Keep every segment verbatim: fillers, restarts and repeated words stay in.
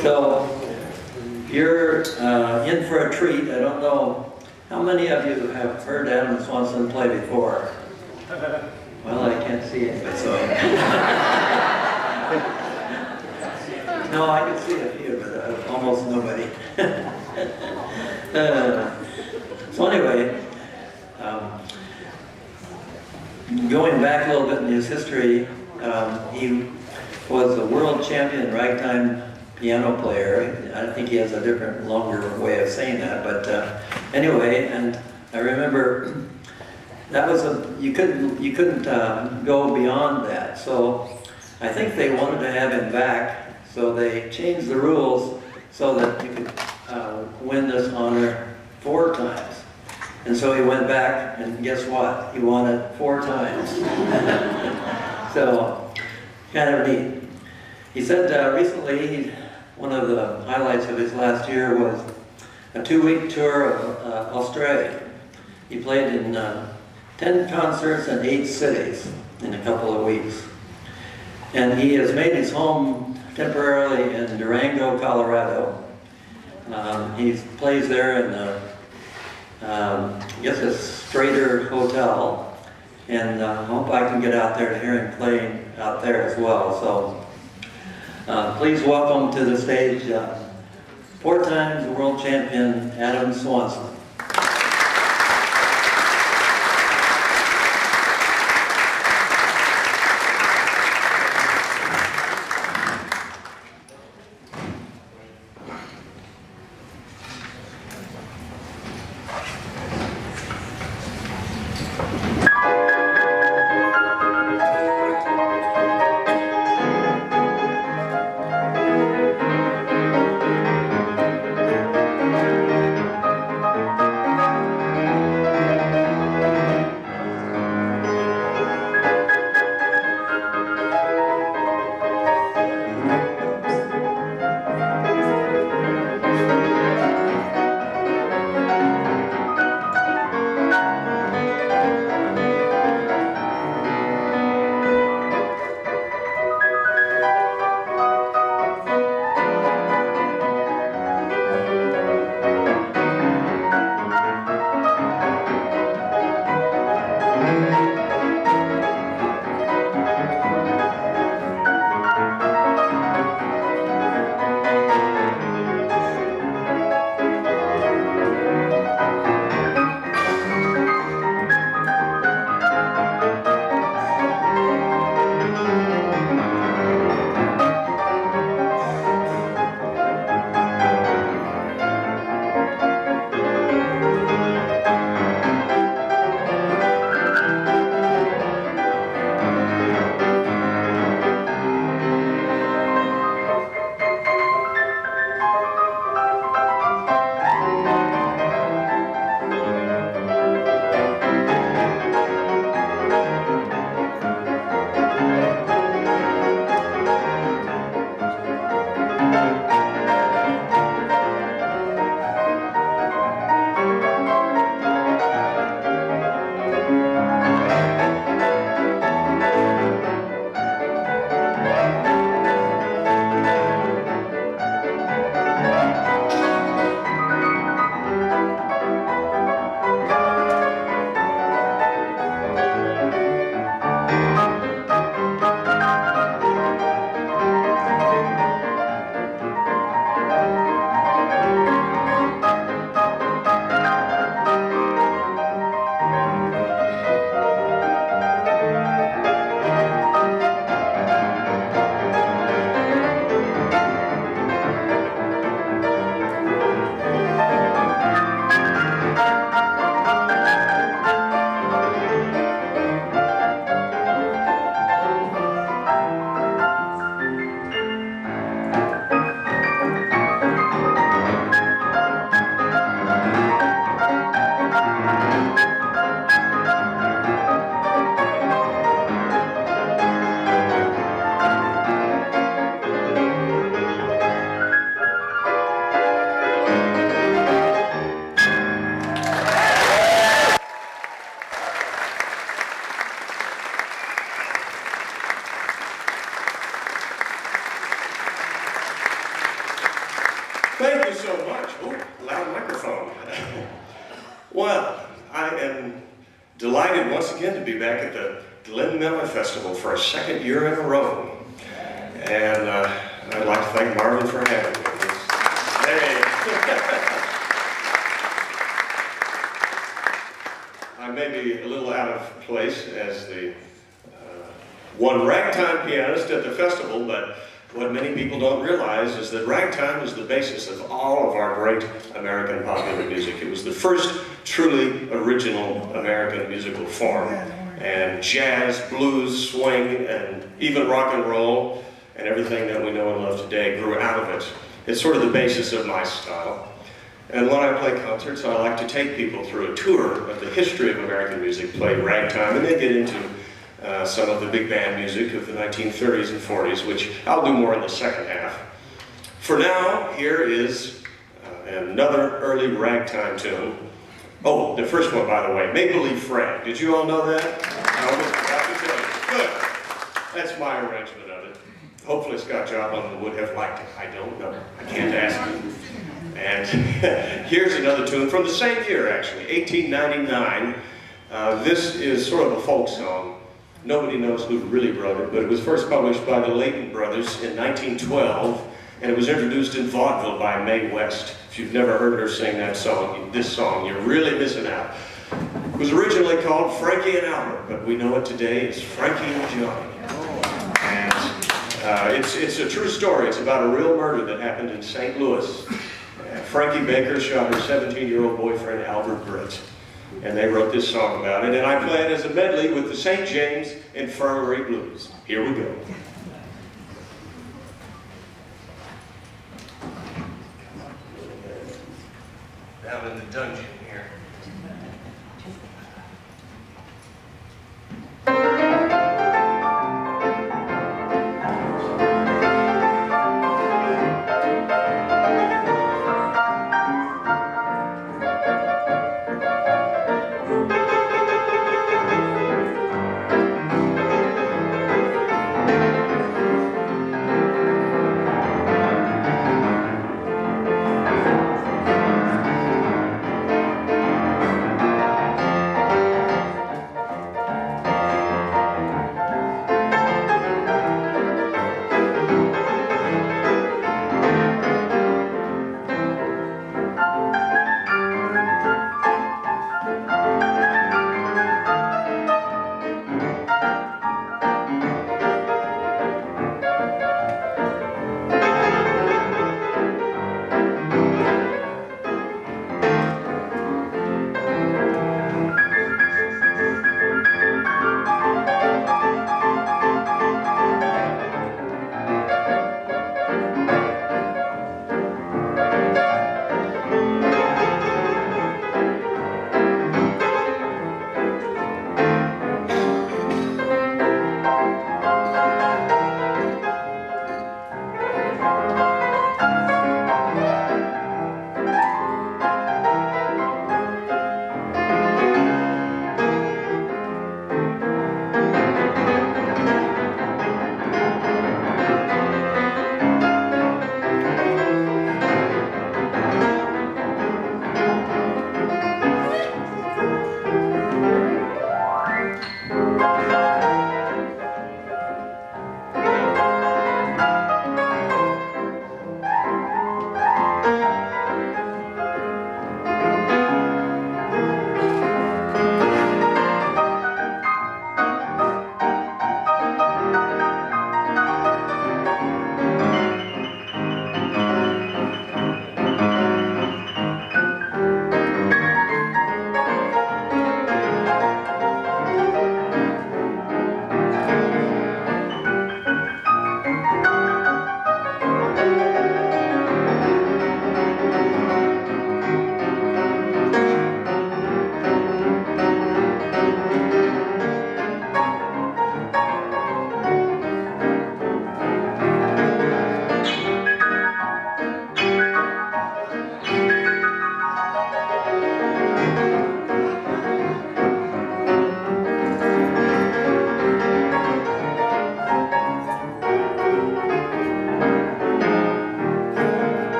So you're uh, in for a treat. I don't know how many of you have heard Adam Swanson play before. Well, I can't see it, but so. No, I can see a few, but uh, almost nobody. uh, so anyway, um, going back a little bit in his history, um, he was a world champion ragtime piano player. I think he has a different, longer way of saying that, but uh, anyway, and I remember that was a, you couldn't, you couldn't uh, go beyond that. So I think they wanted to have him back, so they changed the rules so that you could uh, win this honor four times. And so he went back, and guess what? He won it four times. So, kind of neat. He said uh, recently, he, one of the highlights of his last year was a two-week tour of uh, Australia. He played in uh, ten concerts in eight cities in a couple of weeks. And he has made his home temporarily in Durango, Colorado. Um, he plays there in the Um, I guess it's Strader Hotel, and I uh, hope I can get out there to hear him play out there as well. So uh, please welcome to the stage uh, four times world champion Adam Swanson. Thank you so much. Oh, loud microphone. Well, I am delighted once again to be back at the Glenn Miller Festival for a second year in a row. And uh, I'd like to thank Marvin for having me. Hey. I may be a little out of place as the uh, one ragtime pianist at the festival, but what many people don't realize is that ragtime is the basis of all of our great American popular music. It was the first truly original American musical form. And jazz, blues, swing, and even rock and roll, and everything that we know and love today grew out of it. It's sort of the basis of my style. And when I play concerts, I like to take people through a tour of the history of American music, play ragtime, and they get into Uh, some of the big band music of the nineteen thirties and forties, which I'll do more in the second half. For now, here is uh, another early ragtime tune. Oh, the first one, by the way, Maple Leaf Rag. Did you all know that? I Good. That's my arrangement of it. Hopefully Scott Joplin would have liked it. I don't know. I can't ask him. And here's another tune from the same year, actually, eighteen ninety-nine. Uh, this is sort of a folk song. Nobody knows who really wrote it, but it was first published by the Leighton brothers in nineteen twelve, and it was introduced in vaudeville by Mae West. If you've never heard her sing that song, this song, you're really missing out. It was originally called Frankie and Albert, but we know it today as Frankie and Johnny. And uh, it's, it's a true story. It's about a real murder that happened in Saint Louis. Uh, Frankie Baker shot her seventeen-year-old boyfriend, Albert Britt. And they wrote this song about it, and I play it as a medley with the Saint James Infirmary Blues. Here we go. Down in the dungeon here.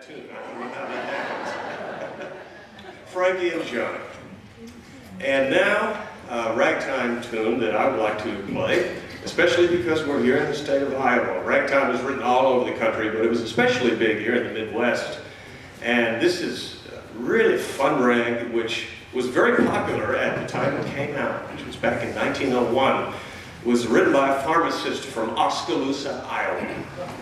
that tune. I don't know how that happens. Frankie and Johnny. And now, a ragtime tune that I would like to play, especially because we're here in the state of Iowa. Ragtime is written all over the country, but it was especially big here in the Midwest. And this is really fun rag, which was very popular at the time it came out, which was back in nineteen oh one. It was written by a pharmacist from Oskaloosa, Iowa.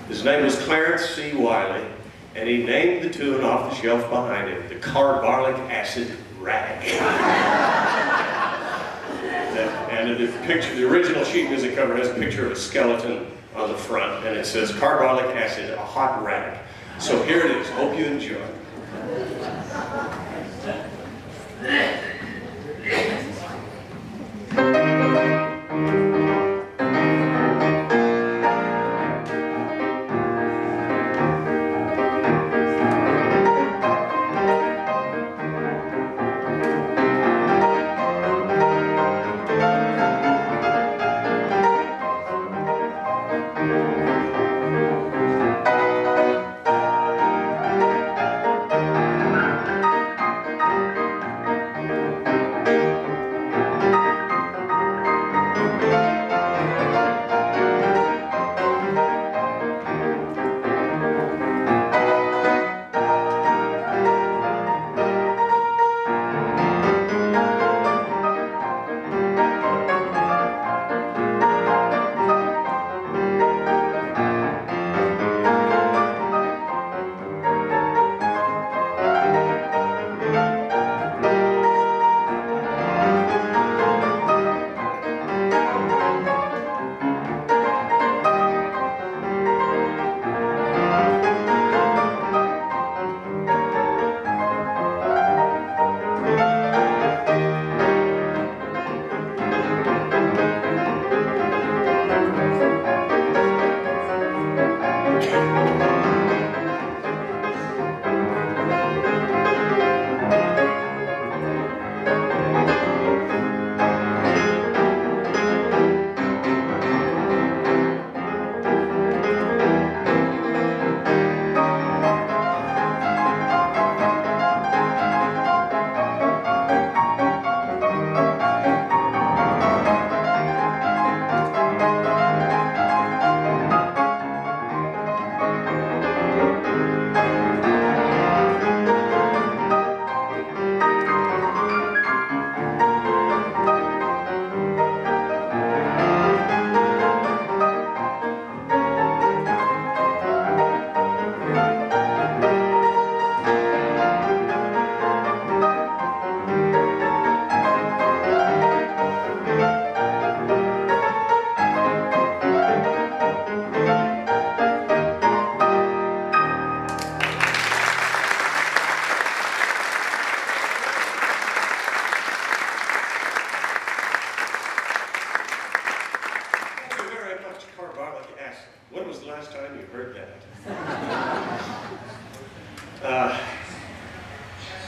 His name was Clarence C. Wiley, and he named the tune off the shelf behind him, the Carbolic Acid Rag. And the, picture, the original sheet music cover has a picture of a skeleton on the front, and it says, Carbolic Acid, a hot rag. So here it is. Hope you enjoy.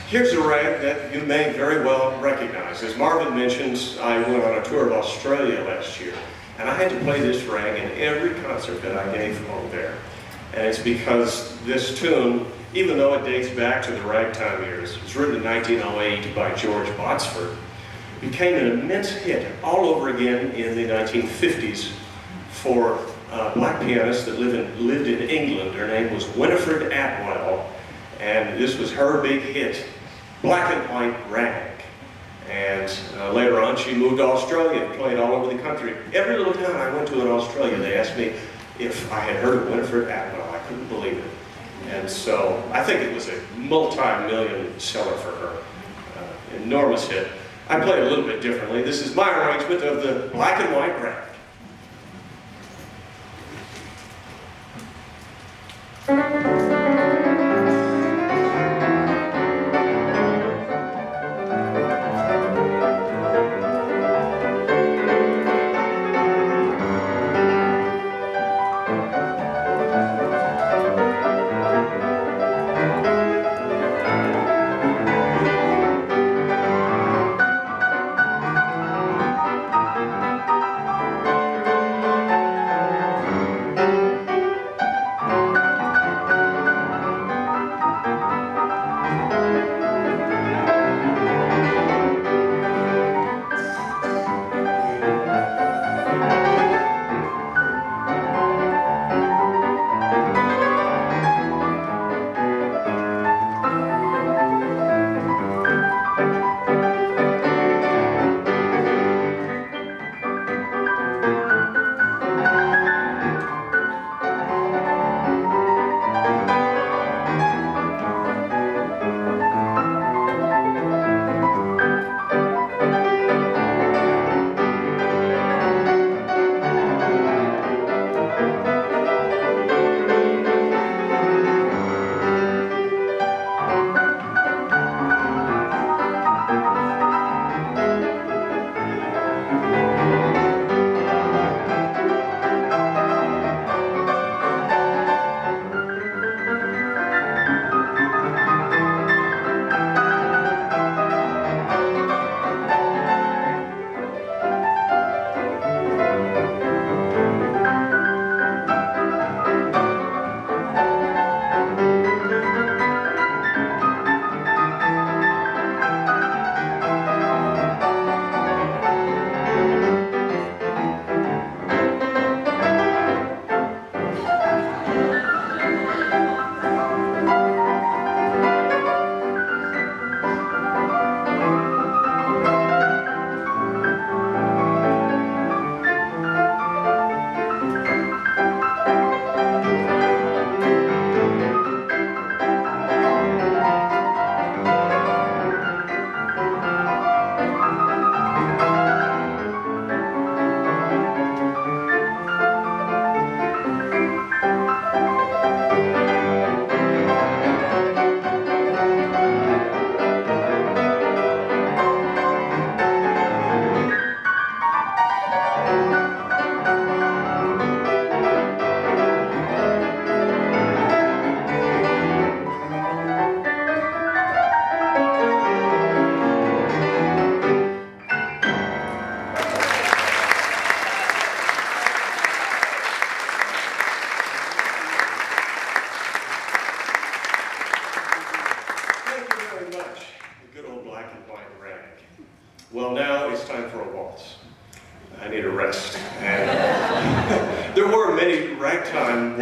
Here's a rag that you may very well recognize. As Marvin mentions, I went on a tour of Australia last year, and I had to play this rag in every concert that I gave over there. And it's because this tune, even though it dates back to the ragtime years, it was written in nineteen oh eight by George Botsford, became an immense hit all over again in the nineteen fifties for a black pianist that lived in, lived in England. Her name was Winifred Atwell, and this was her big hit. Black and White Rag. And uh, later on, she moved to Australia and played all over the country. Every little town I went to in Australia, they asked me if I had heard of Winifred Atwell. I couldn't believe it. And so I think it was a multi-million seller for her. Uh, enormous hit. I play it a little bit differently. This is my arrangement of the Black and White Rag.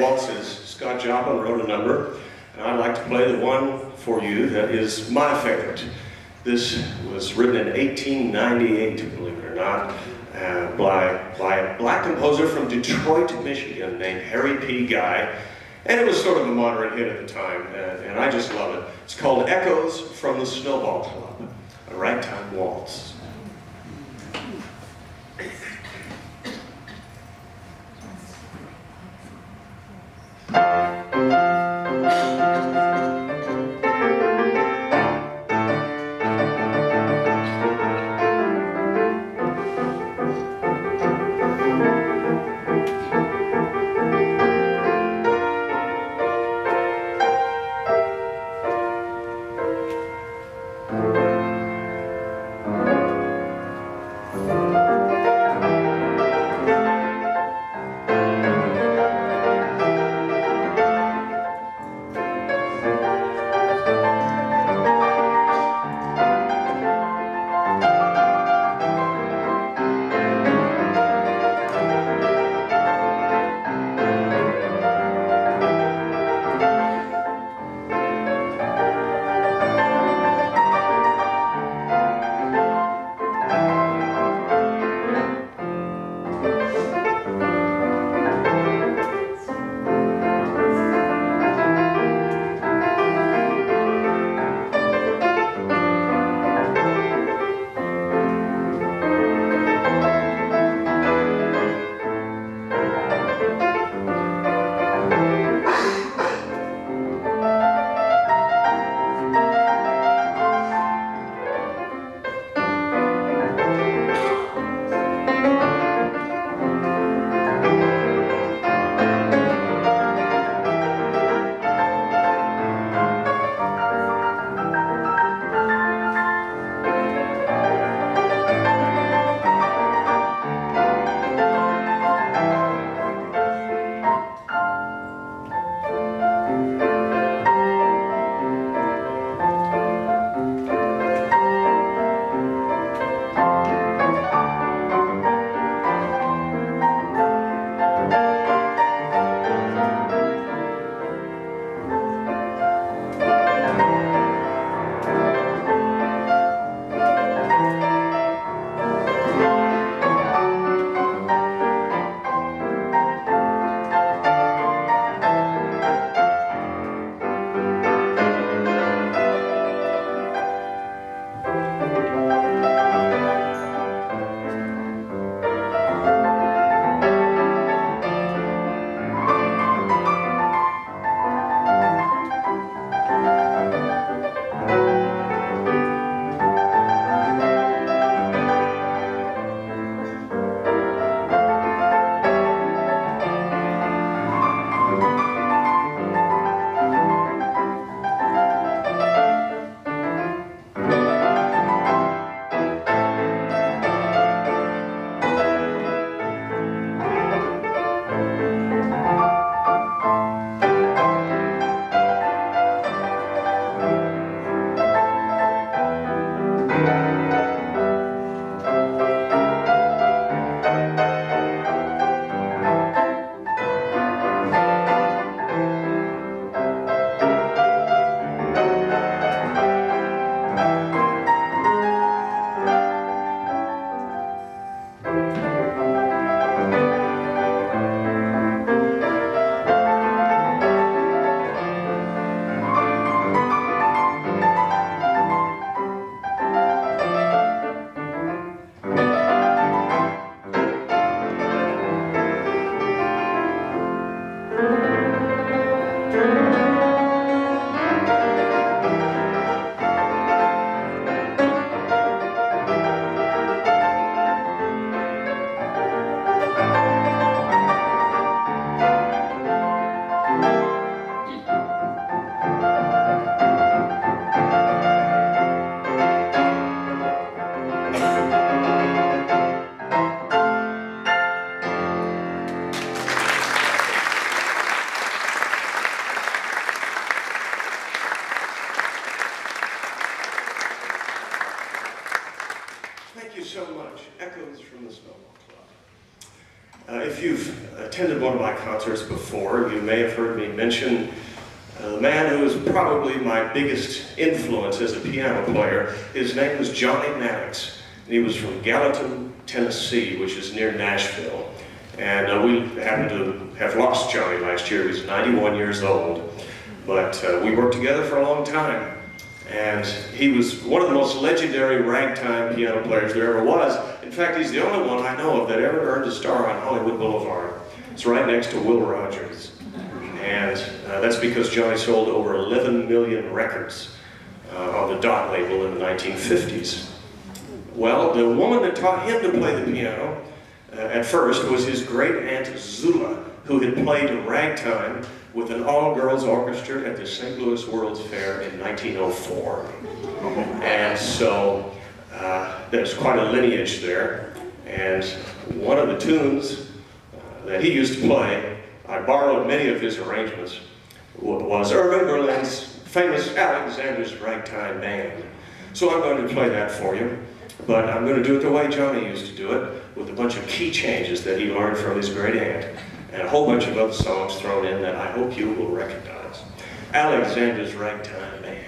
waltzes. Scott Joplin wrote a number, and I'd like to play the one for you that is my favorite. This was written in eighteen ninety-eight, believe it or not, uh, by, by a black composer from Detroit, Michigan, named Harry P. Guy. And it was sort of a moderate hit at the time, and, and I just love it. It's called Echoes from the Snowball Club, a ragtime waltz. Thank you. Uh, if you've attended one of my concerts before, you may have heard me mention uh, the man who is probably my biggest influence as a piano player. His name was Johnny Maddox, and he was from Gallatin, Tennessee, which is near Nashville. And uh, we happened to have lost Johnny last year. He was ninety-one years old. But uh, we worked together for a long time. And he was one of the most legendary ragtime piano players there ever was. In fact, he's the only one I know of that ever earned a star on Hollywood Boulevard. It's right next to Will Rogers. And uh, that's because Johnny sold over eleven million records uh, on the Dot label in the nineteen fifties. Well, the woman that taught him to play the piano uh, at first was his great-aunt Zula, who had played ragtime with an all-girls orchestra at the Saint Louis World's Fair in nineteen oh four. And so uh, there's quite a lineage there. And one of the tunes uh, that he used to play, I borrowed many of his arrangements, was Irving Berlin's famous Alexander's Ragtime Band. So I'm going to play that for you, but I'm going to do it the way Johnny used to do it, with a bunch of key changes that he learned from his great aunt, and a whole bunch of other songs thrown in that I hope you will recognize. Alexander's Ragtime Band.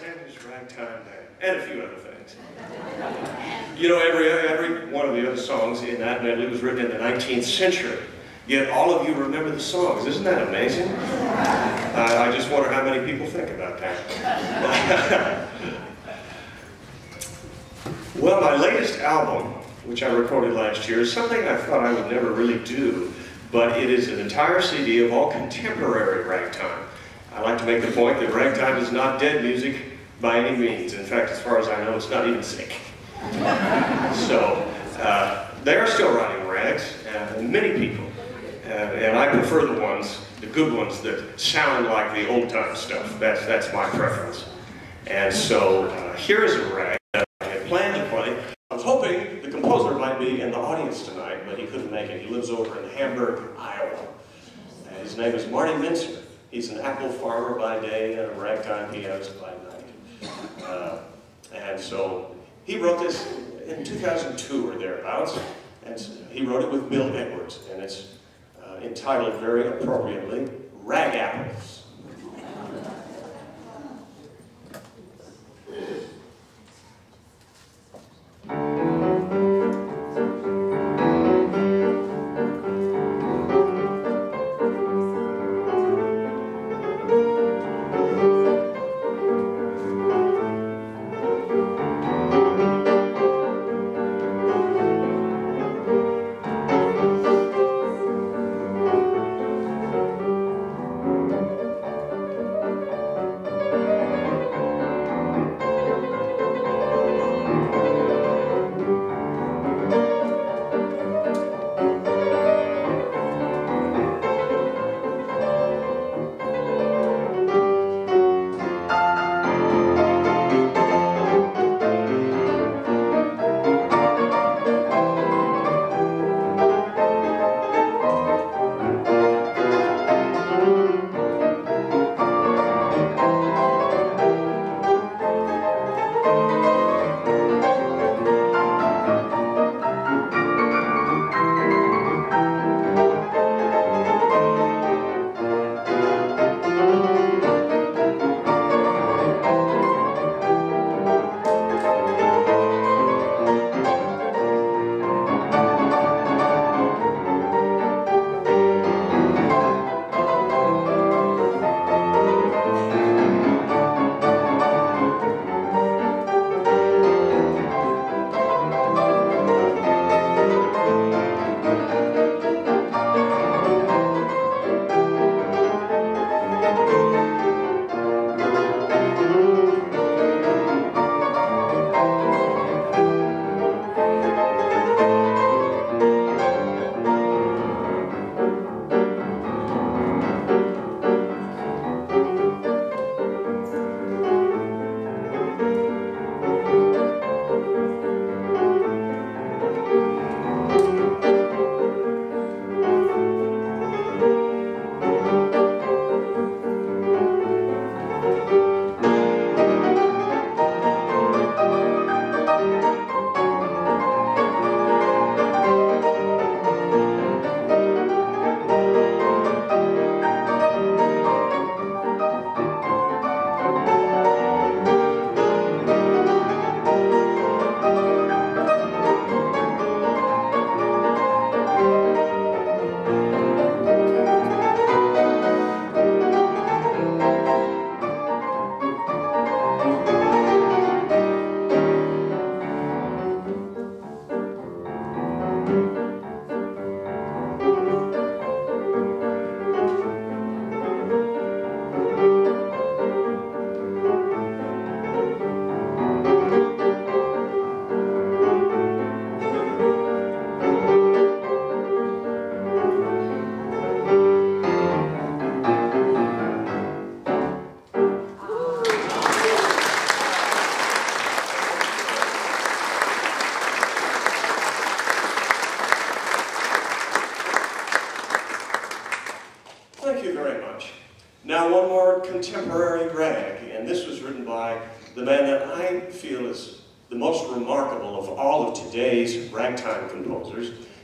Alexander's Ragtime Band, and a few other things. You know, every, every one of the other songs in that medley was written in the nineteenth century, yet all of you remember the songs. Isn't that amazing? Uh, I just wonder how many people think about that. Well, my latest album, which I recorded last year, is something I thought I would never really do, but it is an entire C D of all contemporary ragtime. I like to make the point that ragtime is not dead music by any means. In fact, as far as I know, it's not even sick. So, uh, they are still writing rags, uh, many people, uh, and I prefer the ones, the good ones, that sound like the old time stuff. That's, that's my preference. And so, uh, here is a rag that I had planned to play. I was hoping the composer might be in the audience tonight, but he couldn't make it. He lives over in Hamburg, Iowa. Uh, his name is Marty Mintzer. He's an apple farmer by day and a ragtime pianist by night. Uh, and so he wrote this in two thousand two or thereabouts, and he wrote it with Bill Edwards, and it's uh, entitled very appropriately, Rag Apples.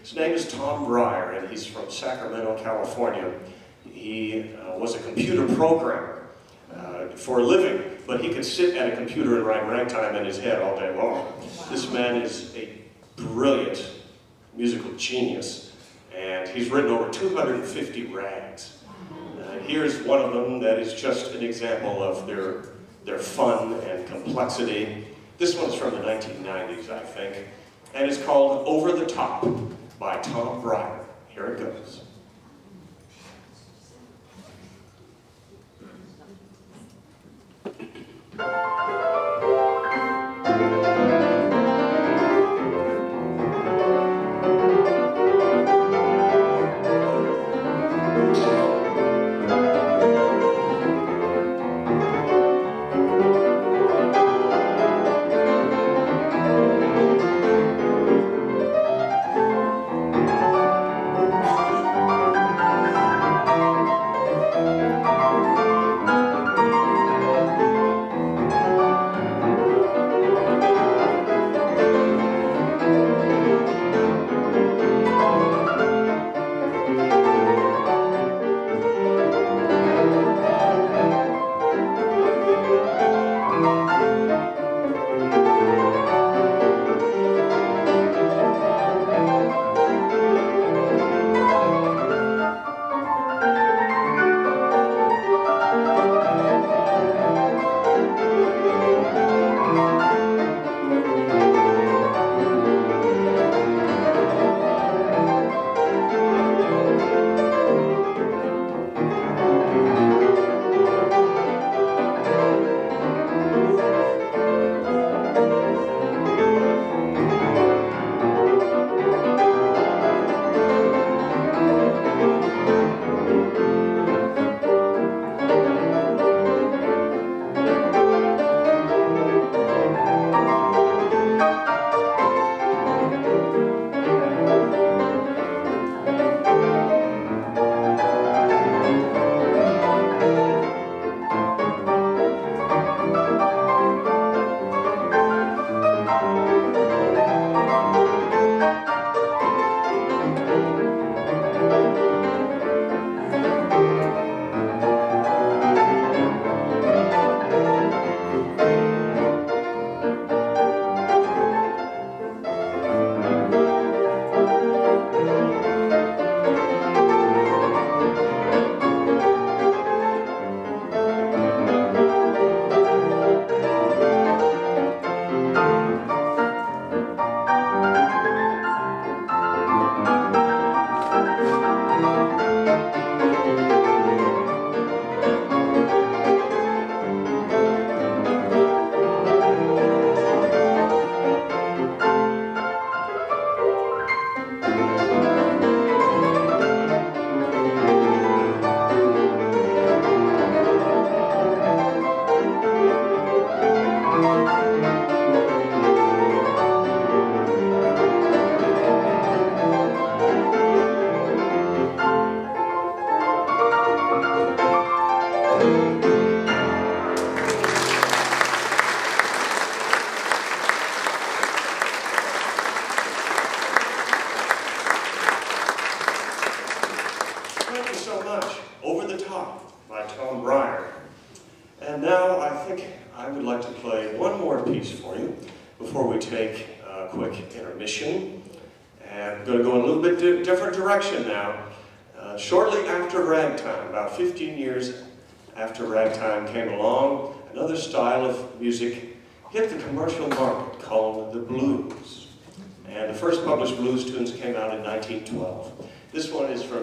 His name is Tom Bryan, and he's from Sacramento, California. He uh, was a computer programmer, uh, for a living, but he could sit at a computer and write ragtime in his head all day long. This man is a brilliant musical genius, and he's written over two hundred fifty rags. Uh, here's one of them that is just an example of their, their fun and complexity. This one's from the nineteen nineties, I think, and it's called Over the Top by Tom Bryan. Here it goes.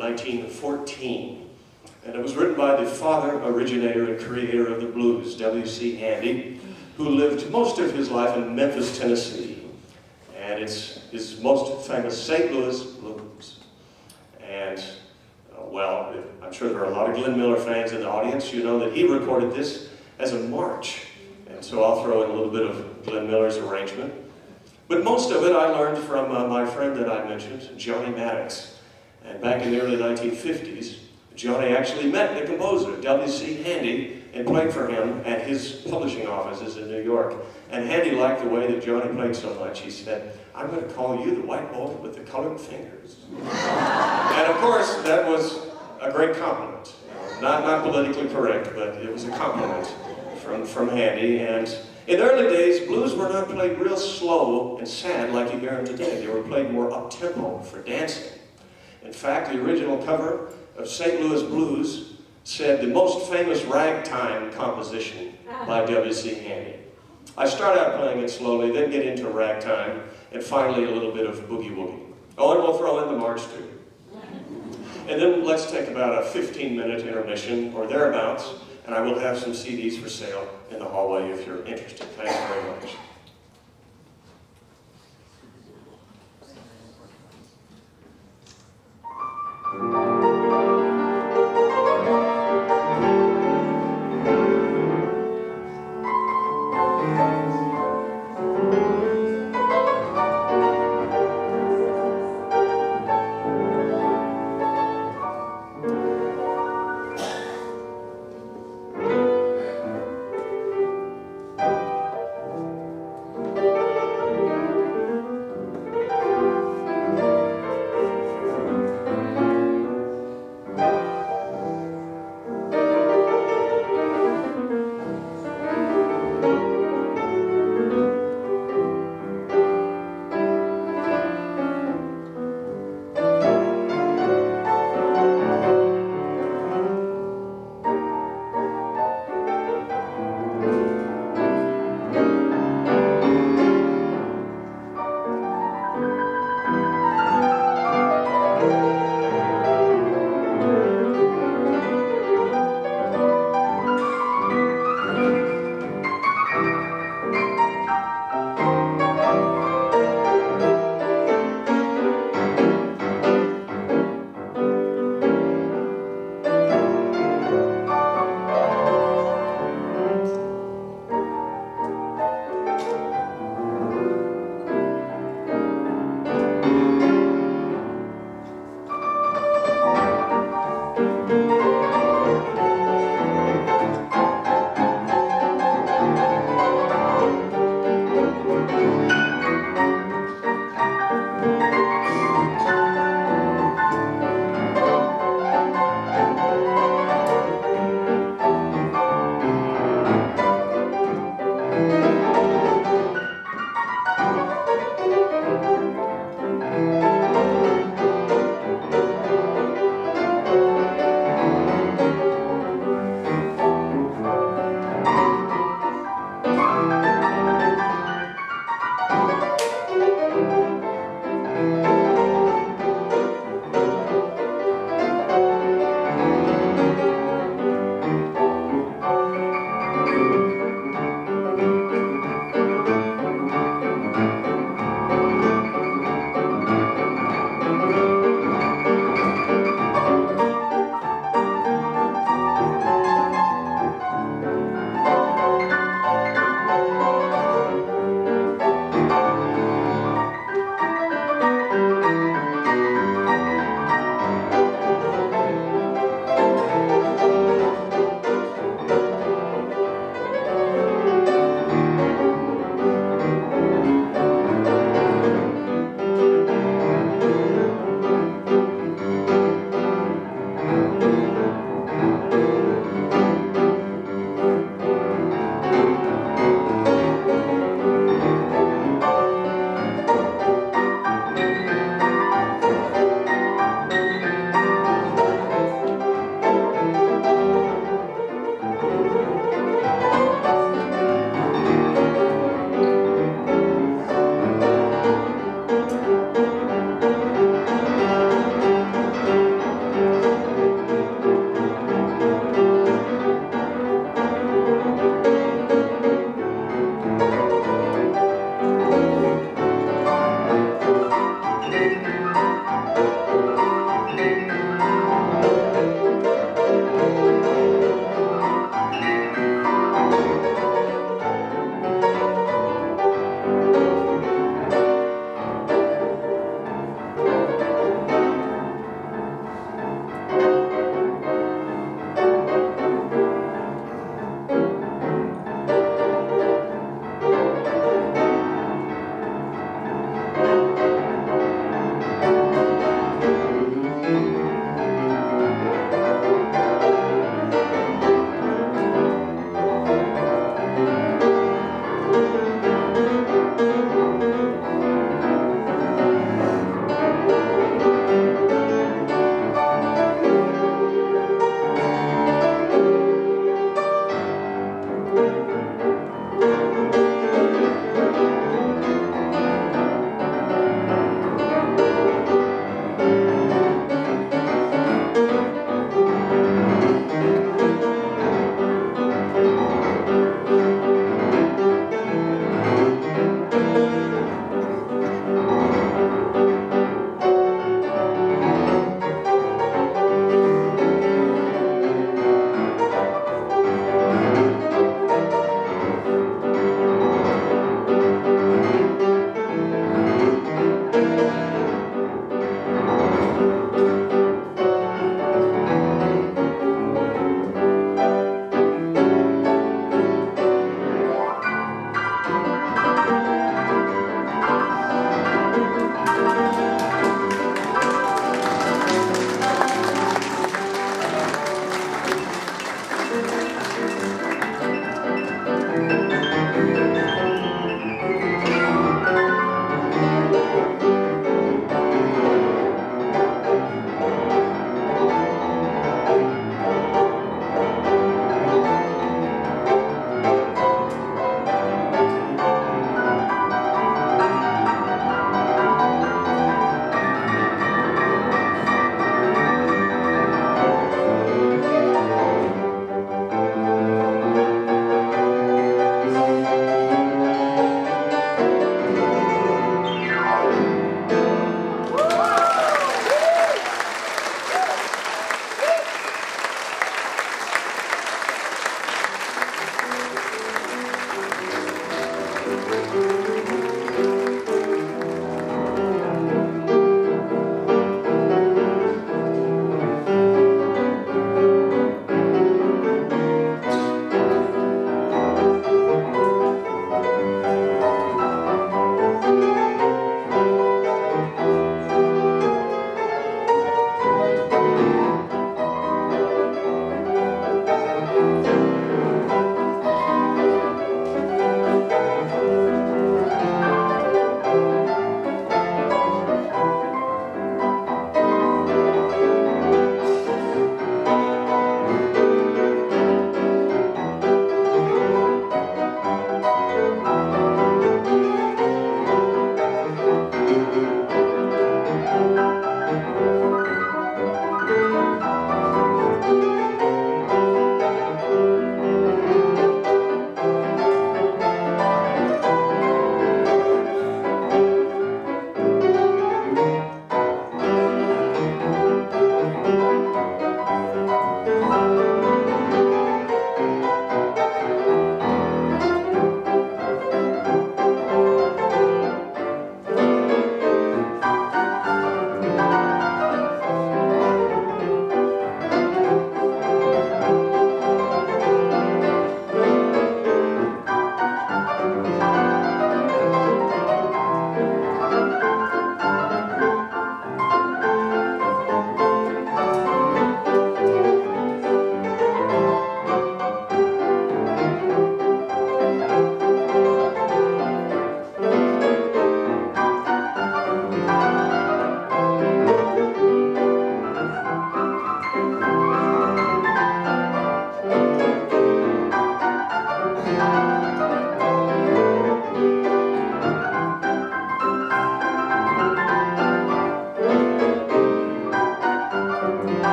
nineteen fourteen, and it was written by the father, originator, and creator of the blues, W C Handy, who lived most of his life in Memphis, Tennessee, and it's his most famous Saint Louis Blues. And uh, well, I'm sure there are a lot of Glenn Miller fans in the audience. You know that he recorded this as a march, and so I'll throw in a little bit of Glenn Miller's arrangement. But most of it I learned from uh, my friend that I mentioned, Johnny Maddox. And back in the early nineteen fifties, Johnny actually met the composer, W C Handy, and played for him at his publishing offices in New York. And Handy liked the way that Johnny played so much, he said, "I'm going to call you the white bolt with the colored fingers." And of course, that was a great compliment. Not, not politically correct, but it was a compliment from, from Handy. And in the early days, blues were not played real slow and sad like you hear them today. They were played more up-tempo for dancing. In fact, the original cover of Saint Louis Blues said, the most famous ragtime composition by W C. Handy. I start out playing it slowly, then get into ragtime, and finally a little bit of boogie-woogie. Oh, and we'll throw in the march, too. And then let's take about a fifteen minute intermission, or thereabouts, and I will have some C Ds for sale in the hallway if you're interested. Thanks very much.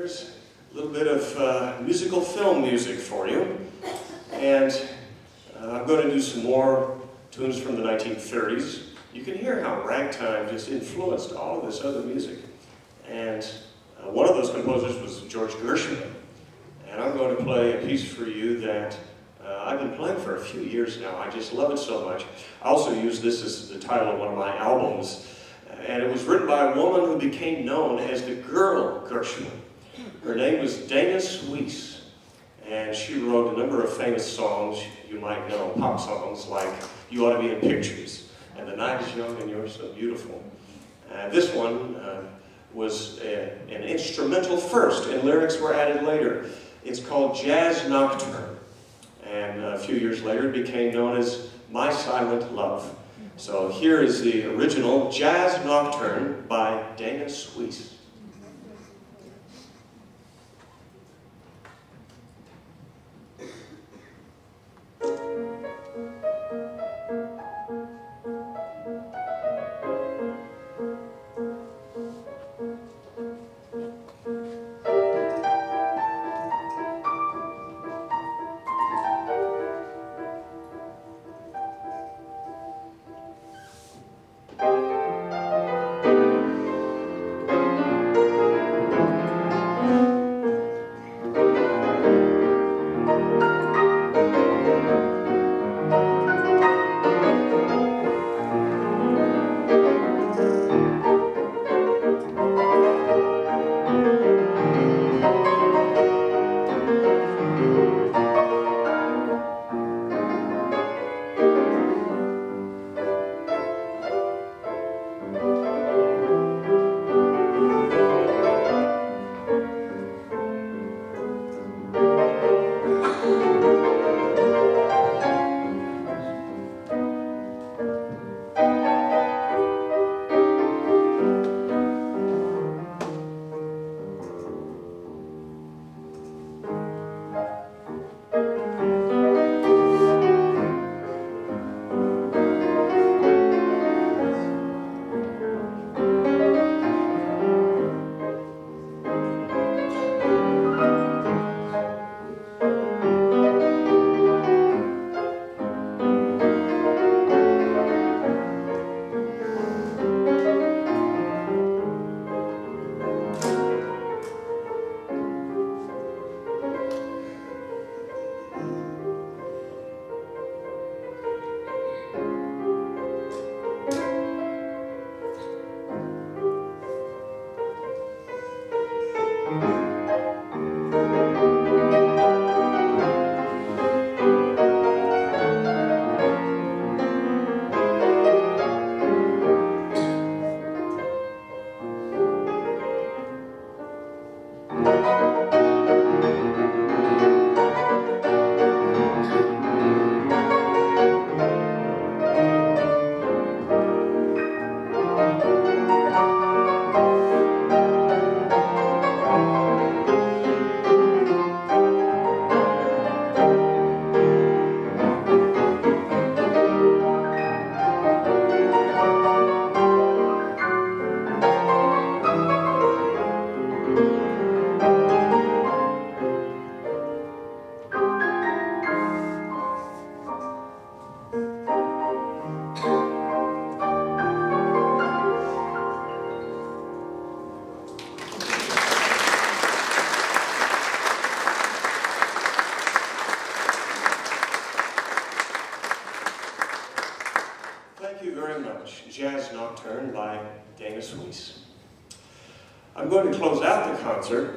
There's a little bit of uh, musical film music for you. And uh, I'm going to do some more tunes from the nineteen thirties. You can hear how ragtime just influenced all of this other music. And uh, one of those composers was George Gershwin. And I'm going to play a piece for you that uh, I've been playing for a few years now. I just love it so much. I also use this as the title of one of my albums. And it was written by a woman who became known as the Girl Gershwin. Her name was Dana Suisse. And she wrote a number of famous songs you might know, pop songs like You Ought to Be in Pictures, and The Night Is Young and You're So Beautiful. Uh, this one uh, was a, an instrumental first, and lyrics were added later. It's called Jazz Nocturne, and a few years later it became known as My Silent Love. So here is the original Jazz Nocturne by Dana Suisse.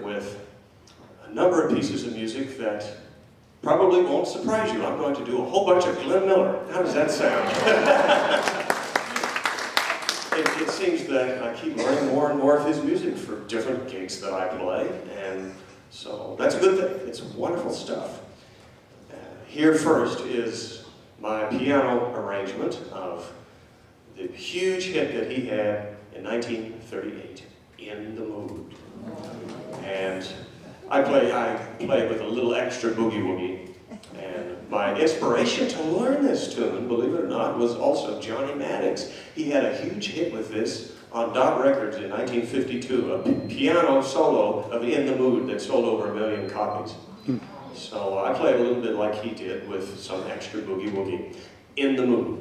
With a number of pieces of music that probably won't surprise you. I'm going to do a whole bunch of Glenn Miller. How does that sound? it, it seems that I keep learning more and more of his music for different gigs that I play, and so that's a good thing. It's wonderful stuff. Uh, here first is my piano arrangement of the huge hit that he had in nineteen thirty-eight, In the Mood. And I play, I play with a little extra boogie woogie, and My inspiration to learn this tune, believe it or not, was also Johnny Maddox. He had a huge hit with this on Dot Records in nineteen fifty-two, a piano solo of In the Mood that sold over a million copies. So I played a little bit like he did with some extra boogie woogie. In the Mood.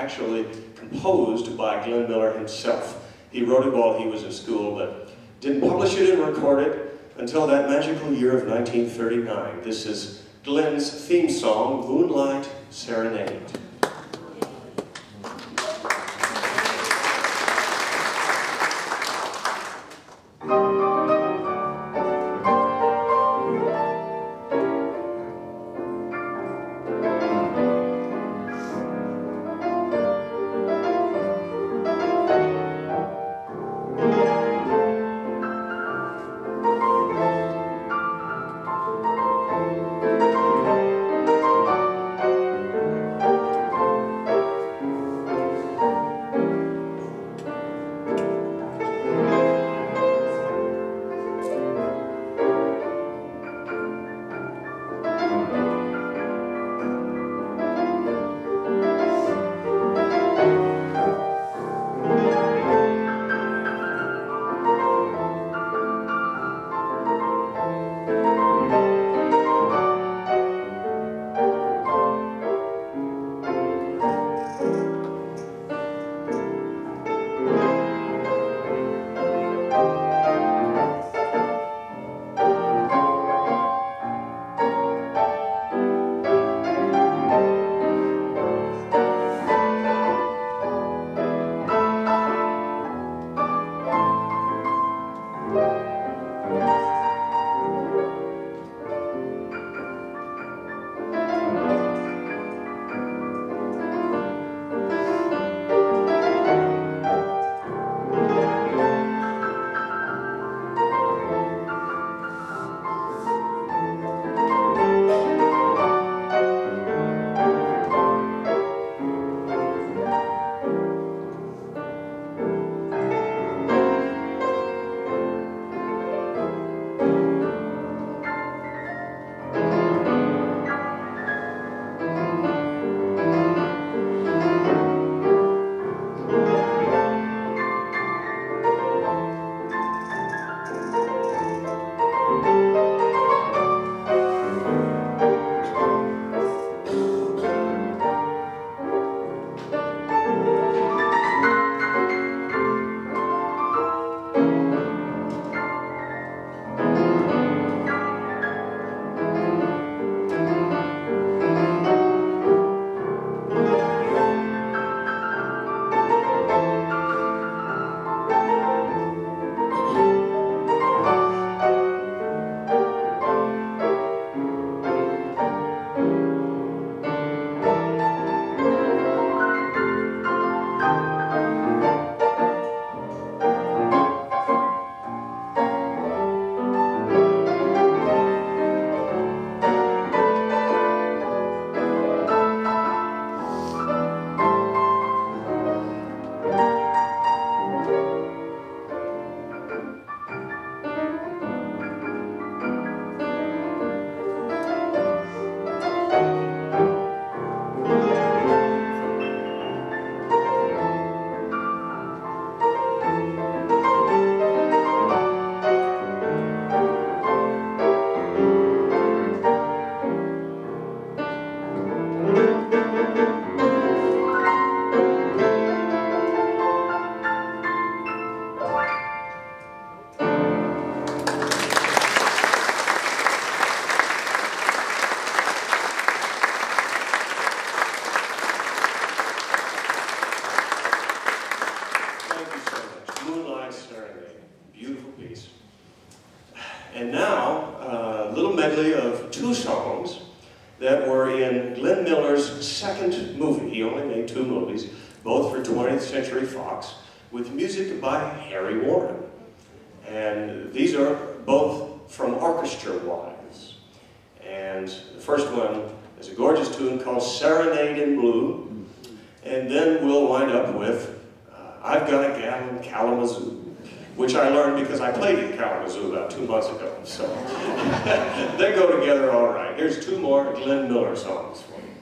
Actually composed by Glenn Miller himself. He wrote it while he was in school, but didn't publish it and record it until that magical year of nineteen thirty-nine. This is Glenn's theme song, Moonlight Serenade. And now, a uh, little medley of two songs that were in Glenn Miller's second movie. He only made two movies, both for twentieth century fox, with music by Harry Warren. And these are both from Orchestra Wise. And the first one is a gorgeous tune called Serenade in Blue. And then we'll wind up with uh, I've Got a Gal in Kalamazoo, which I learned because I played in Kalamazoo about two months ago. So they go together all right. Here's two more Glenn Miller songs for you.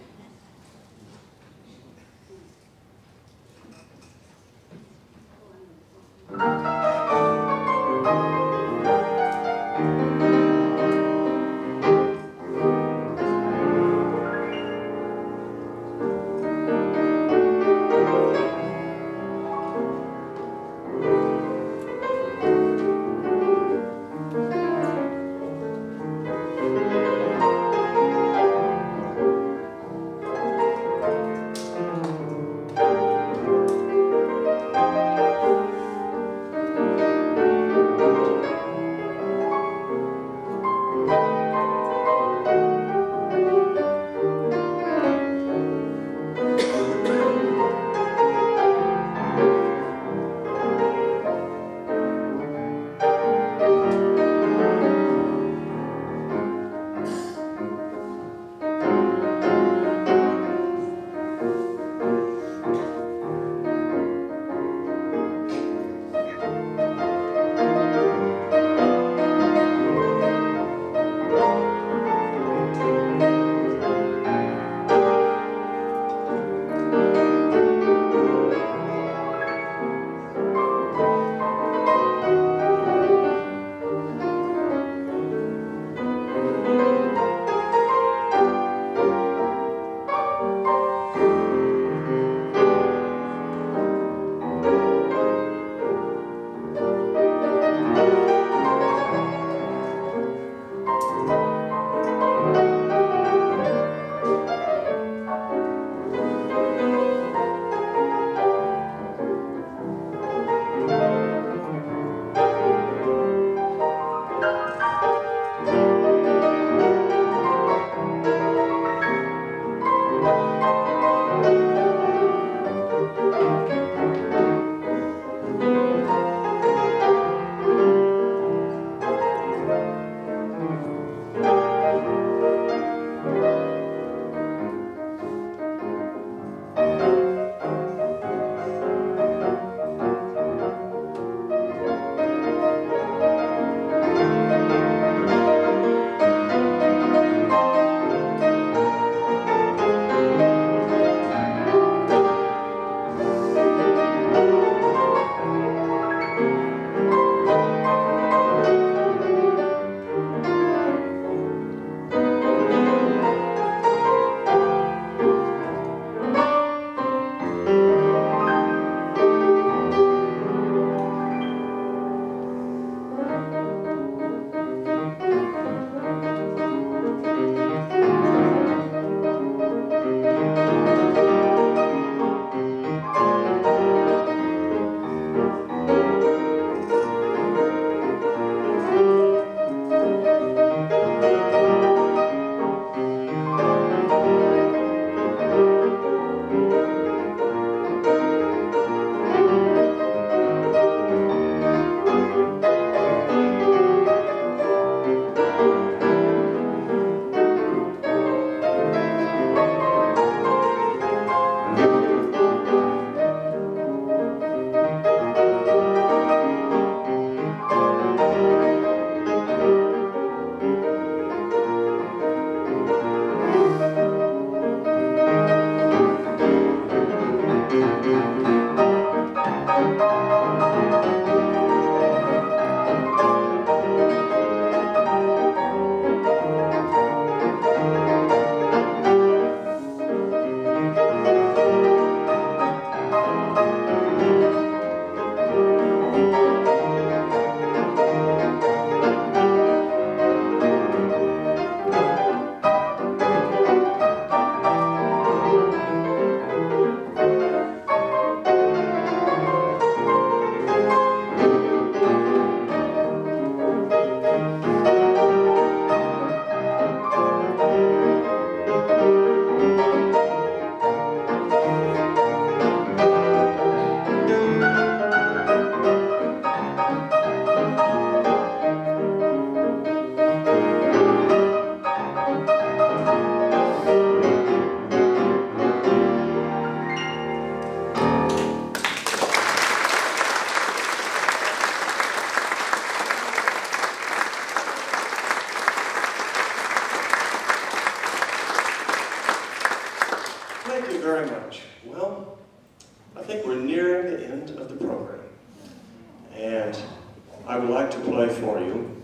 medley for you.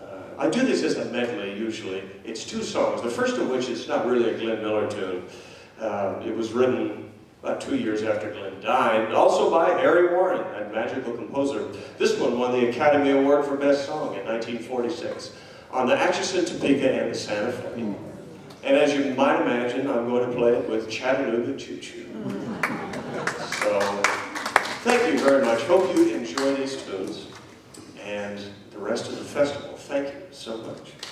Uh, I do this as a medley usually. It's two songs, the first of which is not really a Glenn Miller tune. Um, it was written about two years after Glenn died, and also by Harry Warren, that magical composer. This one won the Academy Award for Best Song in nineteen forty-six on the Atchison, Topeka, and the Santa Fe. And as you might imagine, I'm going to play it with Chattanooga Choo Choo. So, thank you very much. Hope you enjoy these tunes and the rest of the festival. Thank you so much.